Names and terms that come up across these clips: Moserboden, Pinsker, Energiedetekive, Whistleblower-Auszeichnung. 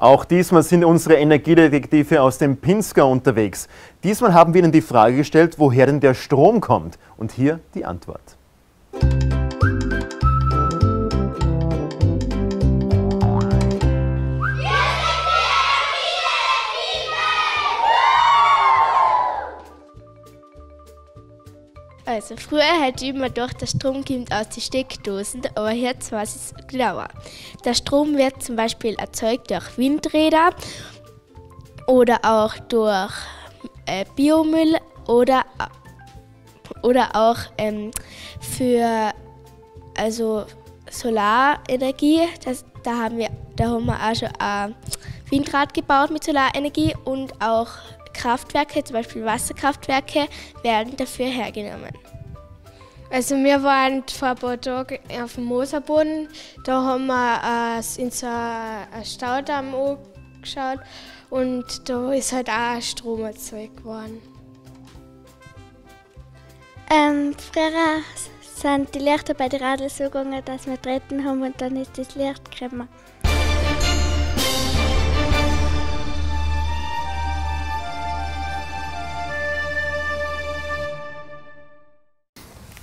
Auch diesmal sind unsere Energiedetektive aus dem Pinsker unterwegs. Diesmal haben wir Ihnen die Frage gestellt, woher denn der Strom kommt. Und hier die Antwort. Also früher hätte ich immer gedacht, der Strom kommt aus den Steckdosen, aber jetzt weiß ich es genauer. Der Strom wird zum Beispiel erzeugt durch Windräder oder auch durch Biomüll oder auch für also Solarenergie. Da haben wir auch schon ein Windrad gebaut mit Solarenergie und auch Kraftwerke, zum Beispiel Wasserkraftwerke, werden dafür hergenommen. Also wir waren vor ein paar Tagen auf dem Moserboden, da haben wir in so einen Staudamm angeschaut und da ist halt auch Strom erzeugt worden. Früher sind die Lichter bei den Radl so gegangen, dass wir getreten haben und dann ist das Licht gekommen.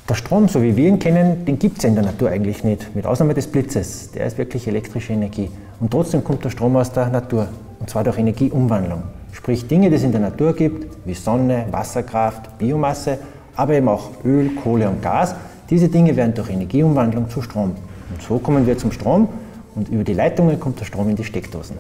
Der Strom, so wie wir ihn kennen, den gibt es in der Natur eigentlich nicht, mit Ausnahme des Blitzes. Der ist wirklich elektrische Energie. Und trotzdem kommt der Strom aus der Natur, und zwar durch Energieumwandlung. Sprich Dinge, die es in der Natur gibt, wie Sonne, Wasserkraft, Biomasse, aber eben auch Öl, Kohle und Gas. Diese Dinge werden durch Energieumwandlung zu Strom. Und so kommen wir zum Strom und über die Leitungen kommt der Strom in die Steckdosen.